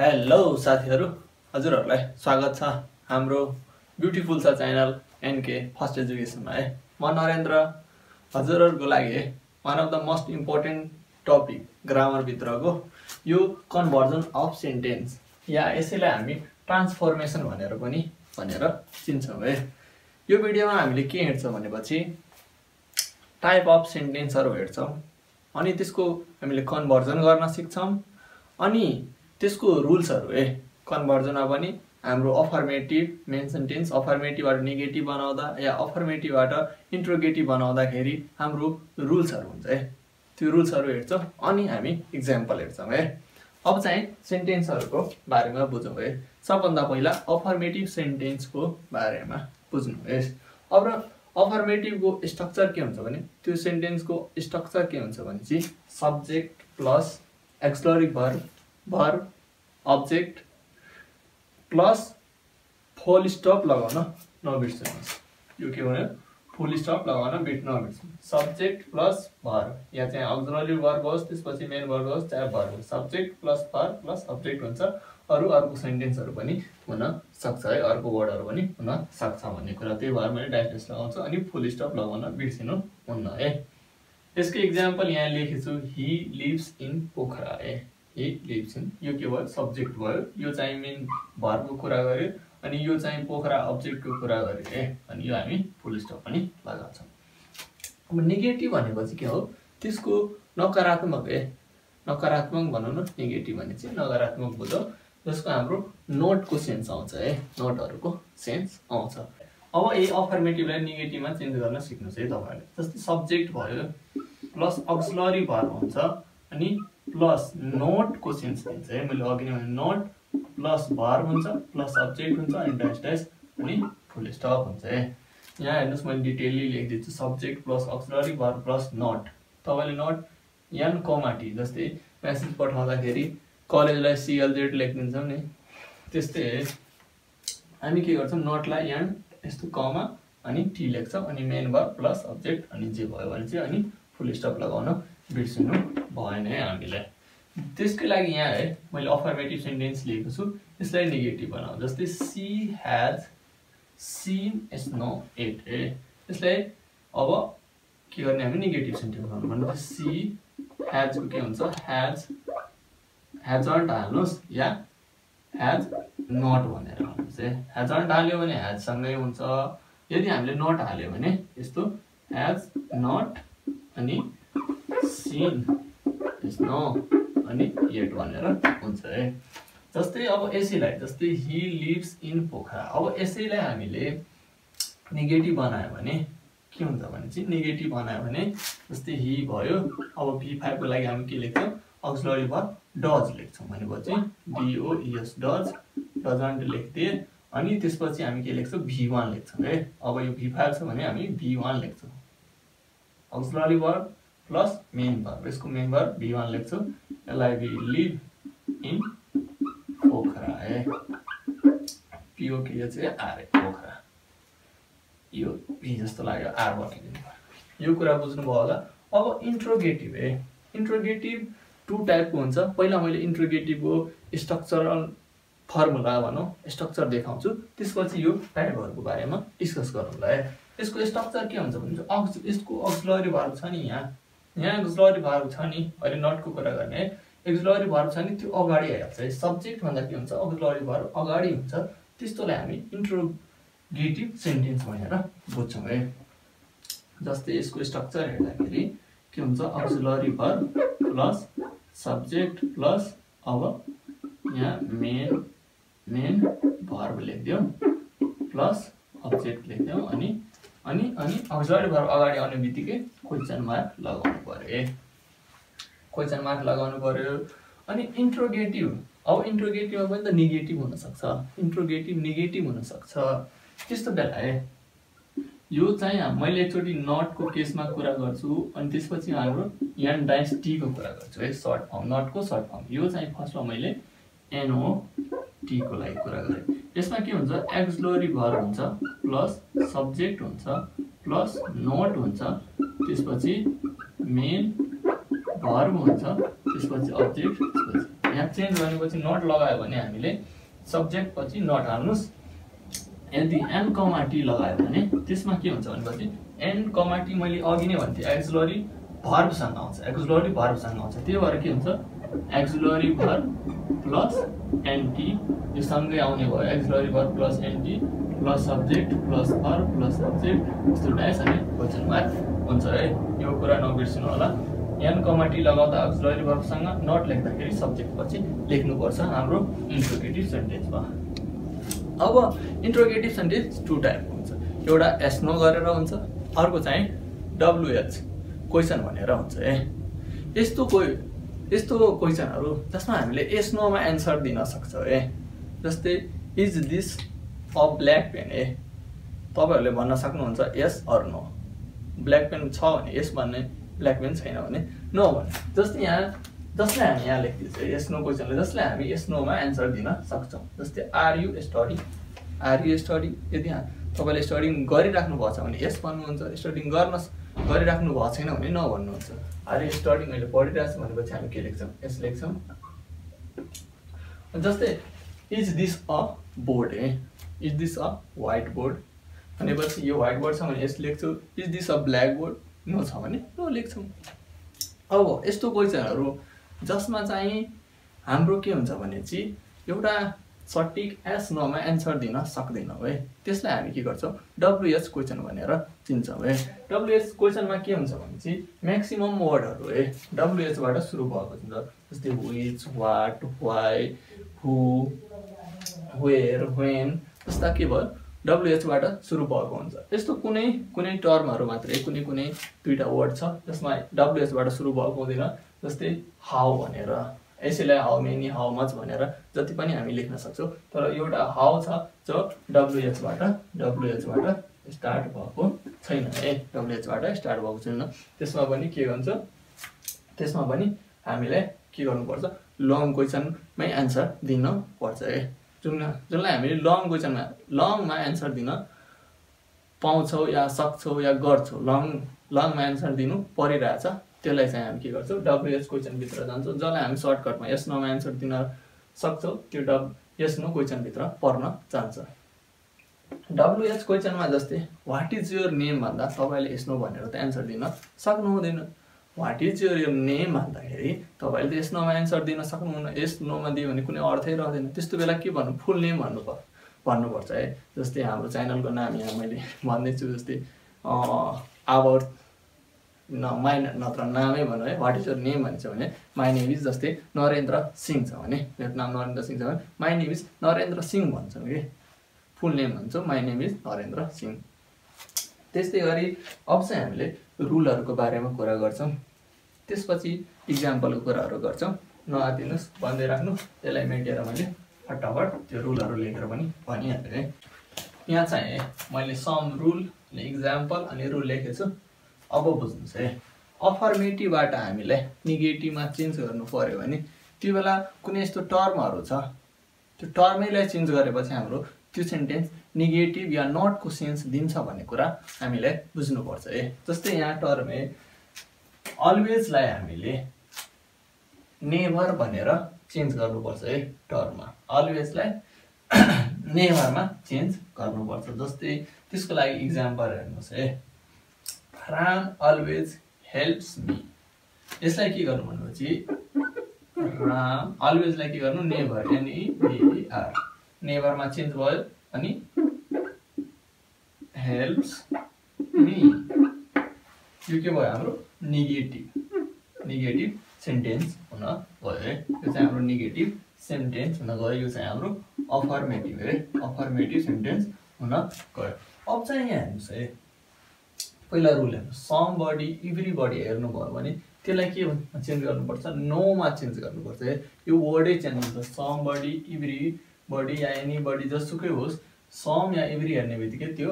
Hello साथीहरु, हजुरहरुलाई स्वागत छ हाम्रो ब्युटिफुल छ च्यानल एनके फर्स्ट एजुकेशन मा। म नरेन्द्र हजुरहरुको लागि one of the most important topic grammar भित्रको यो कन्भर्जन अफ सेन्टेन्स या यसैलाई हामी ट्रान्सफर्मेसन भनेर चिन्छौं। यो भिडियोमा हामीले के हेर्छौं भनेपछि टाइप अफ सेन्टेन्सहरु हेर्छौं अनि त्यसको हामीले कन्भर्जन गर्न सिक्छौं अनि त्यसको रुल्सहरु कन्भर्जनमा पनि हाम्रो अफर्मेटिभ मेन सेन्टेन्स अफर्मेटिभबाट नेगेटिभ बनाउँदा या अफर्मेटिभबाट इन्ट्रोगेटिभ बनाउँदाखेरि हाम्रो रुल्सहरु हुन्छ त्यो रुल्सहरु हेर्छौं अनि हामी एक्जाम्पल हेर्छौं। अब चाहिँ सेन्टेन्सहरुको बारेमा बुझौं। सबभन्दा पहिला अफर्मेटिभ सेन्टेन्सको बारेमा बुझ्नु। अब अफर्मेटिभको स्ट्रक्चर के हुन्छ भने त्यो सेन्टेन्सको स्ट्रक्चर के हुन्छ भने चाहिँ subject plus auxiliary verb verb object plus full stop लगाउन नबिर्सनुहोस्। यो के भन्यो फुल स्टप लगाउन नबिर्सनुहोस्। सब्जेक्ट प्लस भर्ब या चाहिँ अक्सिलरी भर्ब होस् त्यसपछि मेन भर्ब होस् चाहे भर्ब होस् subject plus verb plus object हुन्छ। अरु अर्को सेन्टेन्सहरु पनि हुन सक्छ अर्को वर्डहरु पनि हुन सक्छ भन्ने कुरा त्यही भएर मैले डाइस्ट्रेस लगाउँछ अनि फुल स्टप लगाउन बिर्सिनु हुन्न। यसको एक्जाम्पल यहाँ लेखेछु he lives in Pokhara. He lives in यो के भयो सब्जेक्ट भयो यो चाहिँ मेन भर्बको कुरा गर्यो अनि यो चाहिँ पोखरा अब्जेक्टको कुरा गर्यो अनि यो हामी फुल स्टप पनि लगाउँछौं। अब नेगेटिभ भनेपछि के हो त्यसको नकारात्मक नकारात्मक भनौं न नेगेटिभ भने चाहिँ नकारात्मक बुझौं जसको हाम्रो नोटको सेन्स आउँछ नोटहरुको सेन्स आउँछ। अब यही अफर्मेटिभलाई नेगेटिभमा चेन्ज गर्न सिक्नुस् तपाईहरुले। जस्तै सब्जेक्ट भयो प्लस अक्सिलरी भर्ब हुन्छ अनि प्लस नोट को सेन्स दिन्छ मैले अघि नै भने नोट प्लस भर्ब हुन्छ प्लस सब्जेक्ट हुन्छ अनि डैश डैश अनि फुल स्टप हुन्छ। यहाँ हेर्नुस् मैले डिटेलली लेखिदिन्छु subject plus auxiliary verb plus not. तपाईले नोट एन कमाटी जस्तै मेसेज पठाउँदाखेरि कलेजलाई CLZ लेखिदिन्छौं नि त्यस्तै हामी के गर्छौं नोटलाई एन यस्तो कमा अनि टी लेख्छौं अनि मेन भर्ब प्लस सब्जेक्ट अनि जे भयो भने चाहिँ अनि फुल स्टप लगाउन बिर्सिनु भएन हामीले। त्यसको लागि यहाँ मैले अफर्मेटिभ सेन्टेन्स लिएको छु यसलाई नेगेटिभ बनाऊ जस्तै she has seen snow at यसलाई अब के गर्ने हामी नेगेटिभ सेन्टेन्स बनाउनु भने सी ह्याजको के हुन्छ ह्याज ह्याजन्ट हाल्नुहोस् या ह्याज नट भनेर हाल्नुहोस्। ह्याजन्ट हाल्यो भने ह्याजसँगै हुन्छ यदि हामीले नट हाल्यो भने यस्तो ह्याज नट अनि सीन स्नो अनि एट भनेर हुन्छ। जस्तै अब यसैलाई जस्तै ही लिभ्स इन पोखरा अब यसैलाई हामीले नेगेटिभ बनायो भने के हुन्छ भने चाहिँ नेगेटिभ बनायो भने जस्तै ही भयो अब P5 को लागि हामी के लेख्छौं अक्सिलरी भर्ब डज लेख्छौं भनेपछि DOES डज डजन्ट लेख्थे अनि त्यसपछि हामी के लेख्छौं V1 लेख्छौं। अब यो P5 छ भने हामी V1 लेख्छौं auxiliary verb plus main verb इसको मेन भर्ब V1 लेख्छु यसलाई we live in Pokhara POKHAR Pokhara यो भी जस्तो लाग्यो आर भनिदिनु यो कुरा बुझ्नुभयो होला। अब इन्ट्रोगेटिभ इन्ट्रोगेटिभ टु टाइपको हुन्छ। पहिला मैले इन्ट्रोगेटिभको स्ट्रक्चरल फर्मुला भनौं स्ट्रक्चर देखाउँछु त्यसपछि यो टाइपहरुको बारेमा डिस्कस गरौँला। यसको स्ट्रक्चर के हुन्छ भने चाहिँ यसको अक्सिलरी भर्ब छ नि यहाँ अक्सिलरी भर्ब छ नि अहिले नट को कुरा गर्ने अक्सिलरी भर्ब छ नि त्यो अगाडि आइहाल्छ सब्जेक्ट भन्दा के हुन्छ अक्सिलरी भर्ब अगाडि हुन्छ त्यस्तोलाई हामी इन्ट्रोगेटिभ सेन्टेन्स भनेर बुझ्छौं। जस्तै यसको स्ट्रक्चर हेर्दाखेरि के हुन्छ auxiliary verb plus subject plus अब यहाँ मेन मेन भर्ब लेख्दियौ प्लस अब्जेक्ट लेख्दियौ अनि अनि अनि अक्सिलरी भर्ब अगाडि आउने बित्तिकै क्वेसन मार्क लगाउनु पर्यो अनि इन्ट्रोगेटिभ अब इन्ट्रोगेटिभमा पनि त नेगेटिभ हुनसक्छ इन्ट्रोगेटिभ नेगेटिभ हुनसक्छ त्यस्तो बेला यो चाहिँ मैले एकचोटि नटको केसमा कुरा गर्छु अनि त्यसपछि हाम्रो एन डैश टी को कुरा गर्छु सर्ट फर्म नटको सर्ट फर्म यो चाहिँ फर्स्टमा मैले NOT को लागि कुरा गरेँ। यसमा के हुन्छ अक्सिलरी भर्ब हुन्छ प्लस सब्जेक्ट हुन्छ प्लस नोट हुन्छ त्यसपछि मेन भर्ब हुन्छ त्यसपछि अब्जेक्ट त्यसपछि यहाँ चेन्ज भनेपछि नट लगायो भने हामीले सब्जेक्ट पछि नट हाल्नुस्। यदि एन कमा टी लगायो भने त्यसमा के हुन्छ भनेपछि एन कमा टी मैले अघि नै भन्थे एक्सिलरी भर्बसँग आउँछ, एक्सिलरी भर्बसँग आउँछ। त्यही भएर के हुन्छ एक्सिलरी भर्ब प्लस एनटी यो सँगै आउने भयो, auxiliary verb plus NT plus subject plus verb plus subject यस्तो ड्यास अनि क्वेसन मार्क हुन्छ है। यो कुरा नबिर्सिनु होला। एन कमा टी लगाउँदा एक्सिलरी भर्बसँग नट लेख्दाखेरि सब्जेक्ट पछि लेख्नुपर्छ हाम्रो इन्ट्रोगेटिभ सेन्टेन्समा। अब इन्ट्रोगेटिभ सेन्टेन्स टु टाइपको हुन्छ, एउटा एस नो गरेर हुन्छ, अर्को चाहिँ डब्लुएच क्वेसन भनेर हुन्छ है। यस्तो क्वेसनहरू जसमा हामीले एस नोमा एन्सर दिन सक्छौँ है, जस्तै is this a black pen ए, तपाईँहरूले भन्न सक्नुहुन्छ yes or no, black pen छ भने यस भन्ने, ब्ल्याक पेन छैन भने नो भन्ने। जस्तै यहाँ जसले हामी यहाँ लेख्दैछौँ यस नो क्वेसनले जसले हामी यस नोमा एन्सर दिन सक्छौँ, जस्तै आर यु स्टडी, यदि तपाईँले स्टडिङ गरिराख्नु भएको छ भने यस भन्नुहुन्छ, स्टडिङ गरिराख्नु भएको छैन भने न भन्नुहुन्छ। आर यु स्टडी मैले पढिरहेको छु भनेपछि हामी के लेख्छौँ यस लेख्छौँ। जस्तै इज दिस अ बोर्ड ए, is this a white board भनेपछि यो व्हाइट बोर्ड छ भने यस लेख्छौँ, is this a black board no छ भने नो लेख्छौँ। अब यस्तो क्वेसनहरू जसमा चाहिँ हाम्रो के हुन्छ भनेपछि एउटा सटिक एस नोमा एन्सर दिन सक्दैनौँ है, त्यसलाई हामी के गर्छौँ डब्लुएच क्वेसन भनेर चिन्छौँ है। डब्लुएच क्वेसनमा के हुन्छ भनेपछि म्याक्सिमम वर्डहरू है डब्लुएचबाट सुरु भएको हुन्छ, जस्तै which what why who where when जस्ता के भयो डब्लुएचबाट सुरु भएको हुन्छ। यस्तो कुनै कुनै टर्महरू मात्रै कुनै दुईवटा वर्ड छ जसमा डब्लुएचबाट सुरु भएको हुँदैन, जस्तै हाउ भनेर, यसैलाई हाउ मेनी हाउ मच भनेर जति पनि हामी लेख्न सक्छौँ, तर एउटा हाउ छ जो डब्लुएचबाट स्टार्ट भएको छैन है, डब्लुएचबाट स्टार्ट भएको छैन। त्यसमा पनि के हुन्छ त्यसमा पनि हामीले के गर्नुपर्छ लङ क्वेसनमै एन्सर दिन पर्छ है। जसलाई हामीले लङ क्वेसनमा लङमा एन्सर दिन पाउँछौँ या सक्छौँ या गर्छौँ, लङमा एन्सर दिनु परिरहेछ त्यसलाई चाहिँ हामी के गर्छौँ डब्लुएच क्वेसनभित्र जान्छौँ। जसलाई हामी सर्टकटमा यस नोमा एन्सर दिन सक्छौँ त्यो यस नो क्वेसनभित्र पर्न जान्छ। डब्लुएच क्वेसनमा जस्तै वाट इज योर नेम भन्दा तपाईँले यस नो भनेर त एन्सर दिन सक्नुहुँदैन, वाट इज योर नेम भन्दाखेरि तपाईँले त यस नोमा एन्सर दिन सक्नुहुन्न, यस नोमा दियो भने कुनै अर्थै रहँदैन। त्यस्तो बेला के भन्नु फुल नेम भन्नुपर्छ है। जस्तै हाम्रो च्यानलको नाम यहाँ मैले भन्दैछु, जस्तै आवर माइन नत्र नामै भनौँ है, वाट इज योर नेम भन्छ भने माइ नेम इज जस्तै नरेन्द्र सिंह छ भने मेरो नाम नरेन्द्र सिंह छ भने my name is Narendra Singh भन्छौँ कि फुल नेम भन्छौँ my name is Narendra Singh. त्यस्तै गरी अब चाहिँ हामीले रुलहरूको बारेमा कुरा गर्छौँ, त्यसपछि इक्जाम्पलको कुराहरू गर्छौँ। नआतिनुहोस्, भन्दै राख्नु, त्यसलाई मेटेर मैले फटाफट त्यो रुलहरू लेखेर पनि भनिहालेँ है। यहाँ चाहिँ मैले सम रुल अनि इक्जाम्पल अनि रुल लेखेको छु। अब बुझ्नुहोस् है, अफर्मेटिभबाट हामीलाई निगेटिभमा चेन्ज गर्नु पऱ्यो भने त्यो बेला कुनै यस्तो टर्महरू छ त्यो टर्मैलाई चेन्ज गरेपछि हाम्रो त्यो सेन्टेन्स निगेटिभ या नटको सेन्स दिन्छ भन्ने कुरा हामीलाई बुझ्नुपर्छ है। जस्तै यहाँ टर्म ए अलवेजलाई हामीले नेभर भनेर चेन्ज गर्नुपर्छ है, टर्ममा अलवेजलाई नेभरमा चेन्ज गर्नुपर्छ। जस्तै त्यसको लागि इक्जाम्पल हेर्नुहोस् है, राम अलवेज हेल्प्स मी, यसलाई के गर्नु भनेपछि राम अलवेजलाई के गर्नु नेभर एनईभीआर नेभरमा चेन्ज भयो अनि हेल्प्स मी, यो के भयो हाम्रो निगेटिभ सेन्टेन्स हुन गयो है। यो चाहिँ हाम्रो निगेटिभ सेन्टेन्स हुन गयो, यो चाहिँ हाम्रो अफर्मेटिभ है, अफर्मेटिभ सेन्टेन्स हुन गयो। अब चाहिँ यहाँ हेर्नुहोस् है, पहिला रुल हेर्नु समबडी इभ्रीबडी हेर्नुभयो भने त्यसलाई के चेन्ज गर्नुपर्छ नोमा चेन्ज गर्नुपर्छ है। यो वर्डै चेन्ज हुन्छ, समबडी इभ्रीबडी या एनी बडी जसुकै होस् सम या इभ्री हेर्ने बित्तिकै त्यो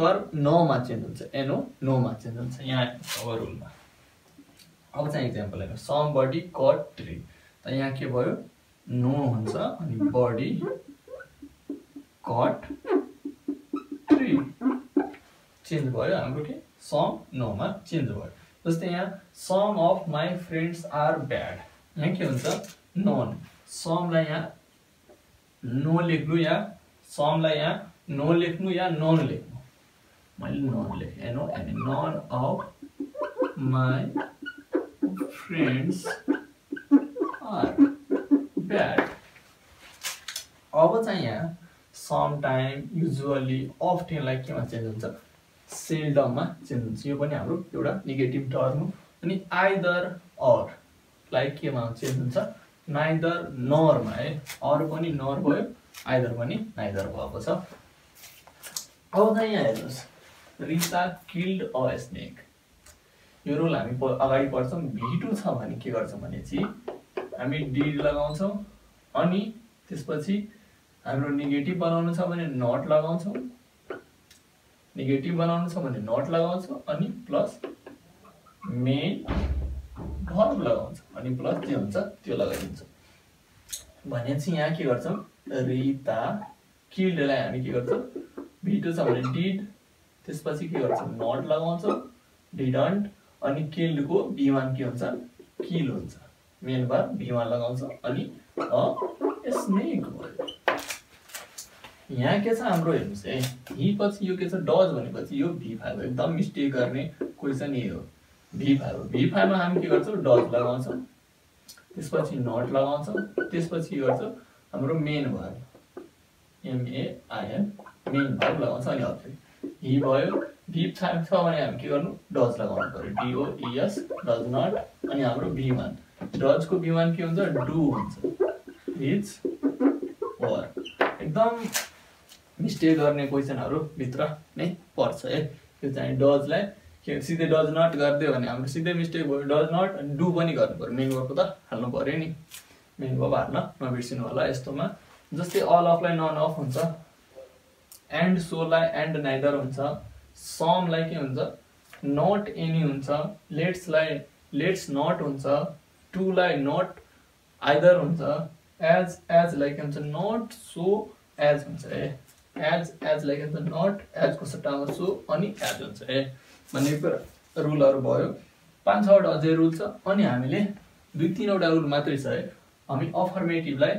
टर्म नोमा चेन्ज हुन्छ, एनो नोमा चेन्ज हुन्छ यहाँ अब रुलमा। अब चाहिँ इक्जाम्पल हेर्नु समबडी कट ट्री, त यहाँ के भयो नो हुन्छ अनि बडी कट ट्री चेन्ज भयो हाम्रो के सम नोमा चेन्ज भयो। जस्तै यहाँ some of my friends are bad, यहाँ के हुन्छ नोन समलाई यहाँ नो लेख्नु या समलाई यहाँ नो लेख्नु या नन लेख्नु। मैले नन लेखेँ, N, none of my friends are bad. अब चाहिँ यहाँ समटाइम, युजुअली, अफ्टेनलाई केमा चेन्ज हुन्छ? सेल्डममा चेन्ज हुन्छ। यो पनि हाम्रो एउटा नेगेटिभ टर्म हो। अनि आइदर अर लाइक केमा चेन्ज हुन्छ? नाइदर नरमा है, अर पनि नर भयो, आइदर पनि नाइदर भएको छ। अब चाहिँ यहाँ हेर्नुहोस्, रिसा किल्ड अ स्नेक। यो रोल हामी अगाडि पढ्छौँ। भिटु छ भने के गर्छौँ भनेपछि हामी डिड लगाउँछौँ, अनि त्यसपछि हाम्रो नेगेटिभ बनाउनु छ भने नट लगाउँछौँ, नेगेटिभ बनाउनु छ भने नट लगाउँछौँ, अनि प्लस मेन भर्ब लगाउँछ, अनि प्लस जे हुन्छ त्यो लगाइदिन्छ। भनेपछि यहाँ के गर्छौँ? रिता किल्डलाई हामी के गर्छौँ? भिटो छ भने डिड, त्यसपछि के गर्छौँ? नट लगाउँछौँ, डिडन्ट, अनि किल्डको बीमान के हुन्छ? किल हुन्छ, मेन बार बीमान लगाउँछौँ, अनि अ स्नेक भयो। यहाँ के छ हाम्रो हेर्नुहोस् है, हि पछि यो के छ? डज भनेपछि यो भी5 एकदम मिस्टेक गर्ने क्वेसन यही हो। भी5 मा हामी के गर्छौँ? डज लगाउँछौँ, त्यसपछि नट लगाउँछौँ, त्यसपछि के गर्छौँ? हाम्रो मेन भर्ब मेन भर्ब लगाउँछौँ, अनि अर्को हि भयो। भी5 छ भने हामी के गर्नु? डज लगाउनु पर्यो, डोइएस डज नट, अनि हाम्रो बीमान, डजको बीमान के हुन्छ? डु हुन्छ, हिज वर। एकदम मिस्टेक गर्ने क्वेसनहरु भित्र नै पर्छ है। त्यो चाहिँ डजलाई के सिधै डज नट गरिदियो भने हाम्रो सिधै मिस्टेक भयो। डज नट अनि डु पनि गर्नु पर्यो, मेन वर्बको त हाल्नु पर्यो नि, मेन वर्ब हाल्न नबिर्सिनु होला यस्तोमा। जस्तै अल अफलाई नन अफ हुन्छ, एन्ड सोलाई एन्ड नाइदर हुन्छ, समलाई के हुन्छ? नट एनी हुन्छ, लेट्सलाई लेट्स नट हुन्छ, टुलाई नट आइदर हुन्छ, एज लाइक हुन्छ नट सो एज हुन्छ है, एज लाइक हुन्छ नट एजको सट्टामा सो अनि एज हुन्छ है। भन्ने रुलहरू भयो। 5-6 वटा अझै रुल छ, अनि हामीले 2-3 वटा रुल मात्रै छ है। हामी अफर्मेटिभलाई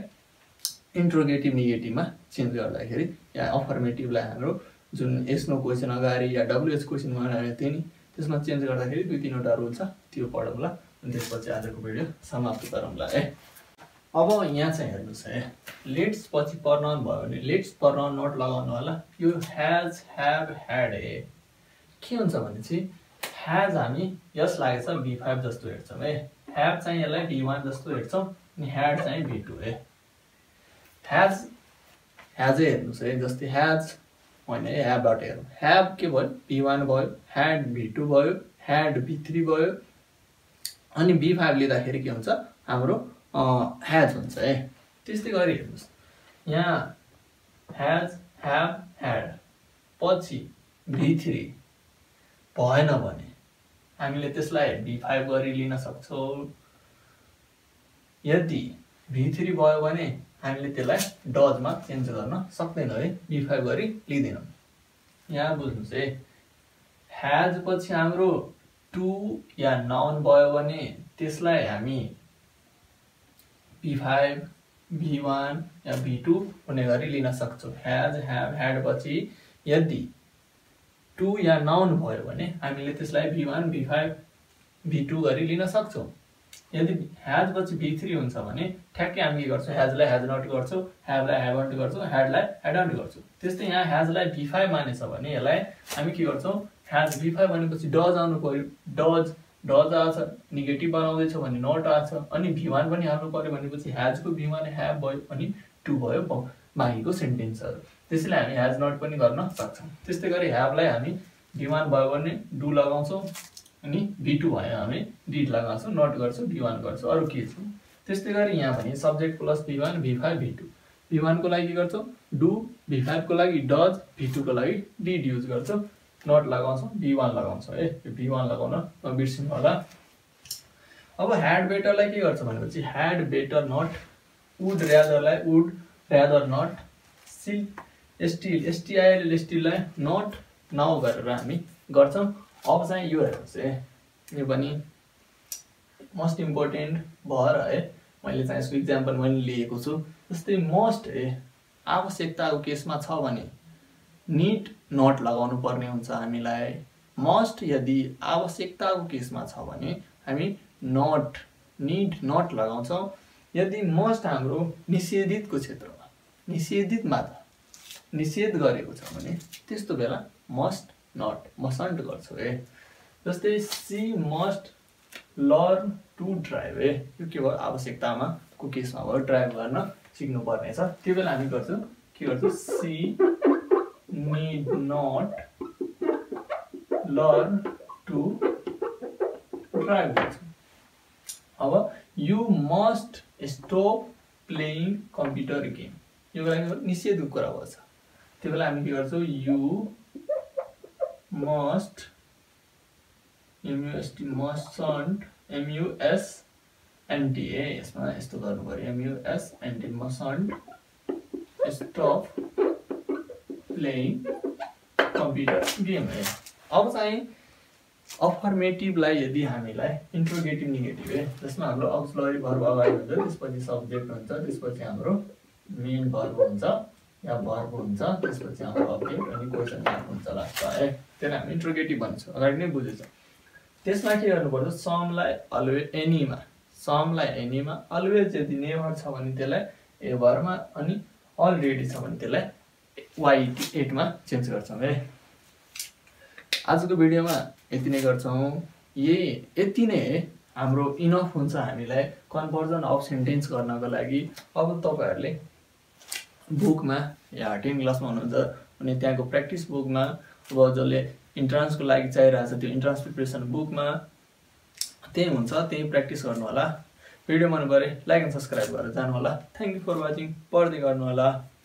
इन्ट्रोगेटिभ निगेटिभमा चेन्ज गर्दाखेरि या अफर्मेटिभलाई हाम्रो जुन एस्नो क्वेसन अगाडि या डब्लुएच क्वेसन बनाएर थियो नि त्यसमा चेन्ज गर्दाखेरि 2-3 वटा रुल छ, त्यो पढौँला। अनि त्यसपछि आजको भिडियो समाप्त गरौँला है। अब यहाँ चाहिँ हेर्नुहोस् है, लेट्स पछि पर्नाउन भयो भने लेट्स पर्नाउन नट लगाउनु होला। यो ह्याज ह्याभ ह्याड ए के हुन्छ भनेपछि ह्याज हामी यस लागेछ भी5 जस्तो हेर्छौँ है, ह्याभ चाहिँ यसलाई भी1 जस्तो हेर्छौँ, अनि ह्याड चाहिँ भी2 है। ह्याज ह्याजै हेर्नुहोस् है, जस्तै ह्याज होइन है, ह्याभबाट हेरौँ। ह्याभ के भयो? भी1 भयो, ह्याड भी2 भयो, ह्याड भी3 भयो, अनि भी5 लिँदाखेरि के हुन्छ? हाम्रो ह्याज हुन्छ है। त्यस्तै गरी हेर्नुहोस्, यहाँ ह्याज ह्याभ ह्याड पछि भी3 भएन भने हामीले त्यसलाई भी5 गरी लिन सक्छौँ। यदि भी3 भयो भने हामीले त्यसलाई डजमा चेन्ज गर्न सक्दैनौँ है, भी5 गरी लिँदैनौँ। यहाँ बुझ्नुहोस् है, ह्याज पछि हाम्रो टु या नाउन भयो भने त्यसलाई हामी भी5 भी1 या भी2 हुने गरी लिन सक्छौँ। ह्याज ह्याभ ह्याड पछि यदि टु या नाउन भयो भने हामीले त्यसलाई भी1 भी5 भी2 गरी लिन सक्छौँ। यदि ह्याज पछि भी3 हुन्छ भने ठ्याक्कै हामी के गर्छौँ? ह्याजलाई ह्याज नट गर्छौँ, ह्याभलाई ह्याभन्ट गर्छौँ, ह्याडलाई ह्याडन्ट गर्छौँ। त्यस्तै यहाँ ह्याजलाई भी5 मानेछ भने यसलाई हामी के गर्छौँ? ह्याज भी5 भनेपछि डज आउनु पऱ्यो, डज आछ, नेगेटिभ बनाउँदैछ भने नट आछ, अनि भी1 पनि हाल्नु पर्यो भनेपछि ह्याजको भी1 ह्याभ भयो, अनि टु भयो बाँकीको सेन्टेन्सहरू। त्यसैले हामी ह्याज नट पनि गर्न सक्छौँ। त्यस्तै गरी ह्याभलाई हामी भी1 भयो भने डु लगाउँछौँ, अनि भी2 भयो हामी डिड लगाउँछौँ, नट गर्छौँ, भी1 गर्छौँ, अरू के छ? त्यस्तै गरी यहाँ भने सब्जेक्ट प्लस भी1 भी5 भी2। भी1 को लागि के गर्छौँ? डु, भी5 को लागि डज, भी2 को लागि डिड युज गर्छौँ, नट लगाउँछौँ, भी1 लगाउँछौँ है। यो भी1 लगाउन नबिर्सिनु होला। अब ह्याड बेटरलाई के गर्छ भनेपछि ह्याड बेटर नट, वुड र्यादरलाई would rather not, still still स्टिललाई नट नाउ गरेर हामी गर्छौँ। अब चाहिँ यो हेर्नुहोस् है, यो पनि मोस्ट इम्पोर्टेन्ट भएर है, मैले चाहिँ यसको एक्जाम्पल मैले लिएको छु। जस्तै मोस्ट आवश्यकताको केसमा छ भने नीड नट लगाउनु पर्ने हुन्छ हामीलाई। मोस्ट यदि आवश्यकताको केसमा छ भने हामी नट नीड नट लगाउँछौँ। यदि मोस्ट हाम्रो निषेधितको क्षेत्रमा निषेधितमा निषेध गरेको छ भने त्यस्तो बेला मस्ट नट मसन्ट गर्छौँ। जस्तै she must learn to drive यो के भयो आवश्यकतामा को केसमा भयो ड्राइभ गर्न सिक्नुपर्ने छ। त्यो बेला हामी गर्छौँ के गर्छौँ she need not learn to drive। अब you must stop playing computer game यो बेला निषेधको कुरा भन्छ। त्यो बेला हामी के गर्छौँ you must mustn't MUSNT यसमा यस्तो गर्नु पर्यो MUSNT mustn't stop playing computer game। अब चाहिँ अफर्मेटिभलाई यदि हामीलाई इन्ट्रोगेटिभ नेगेटिभ त्यसमा हाम्रो अक्सिलरी भर्ब अगाडि हुन्छ, त्यसपछि सब्जेक्ट हुन्छ, त्यसपछि हाम्रो मेन भर्ब हुन्छ या भर्ब हुन्छ, त्यसपछि हाम्रो अब्जेक्ट अनि क्वेसन मार्क हुन्छ लास्टमा। त्यसलाई हामी इन्ट्रोगेटिभ भन्छौँ, अगाडि नै बुझेछौँ। त्यसमा के गर्नुपर्छ समलाई अलवेज एनीमा अलवेज यदि नेभर छ भने त्यसलाई एभरमा अनि अलरेडी छ भने त्यसलाई वाइएटमा चेन्ज गर्छौँ। आजको भिडियोमा यति नै गर्छौँ। यति नै हाम्रो इनफ हुन्छ हामीलाई कन्भर्जन अफ सेन्टेन्स गर्नको लागि। अब तपाईँहरूले बुकमा या 10 क्लासमा हुनुहुन्छ अनि त्यहाँको प्र्याक्टिस बुकमा अब जसले इन्ट्रान्सको लागि चाहिरहेको छ त्यो इन्ट्रान्स प्रिपरेसन बुकमा त्यही हुन्छ, त्यही प्र्याक्टिस गर्नु होला। भिडियो मन परे लाइक एन्ड सब्सक्राइब गरेर जानु होला। Thank you for watching. पढ्दै गर्नु होला।